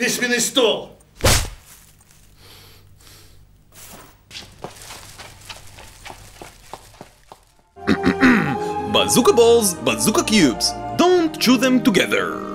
Письменный стол! Bazooka balls, bazooka cubes. Don't chew them together.